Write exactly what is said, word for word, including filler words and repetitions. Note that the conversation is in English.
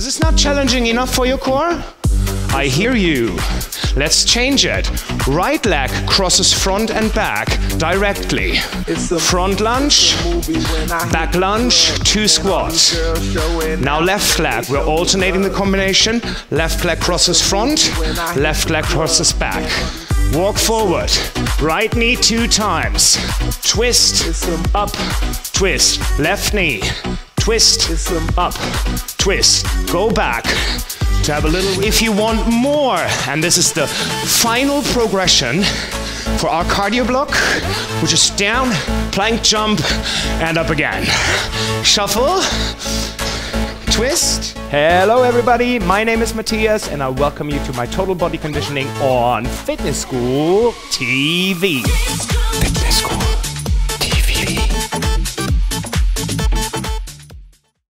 Is this not challenging enough for your core? I hear you. Let's change it. Right leg crosses front and back directly. Front lunge, back lunge, two squats. Now left leg, we're alternating the combination. Left leg crosses front, left leg crosses back. Walk forward, right knee two times. Twist, up, twist. Left knee, twist, up, twist. Go back. To have a little, if you want more, and this is the final progression for our cardio block, which is down, plank jump, and up again. Shuffle, twist. Hello everybody, my name is Matthias, and I welcome you to my Total Body Conditioning on Fitness School T V.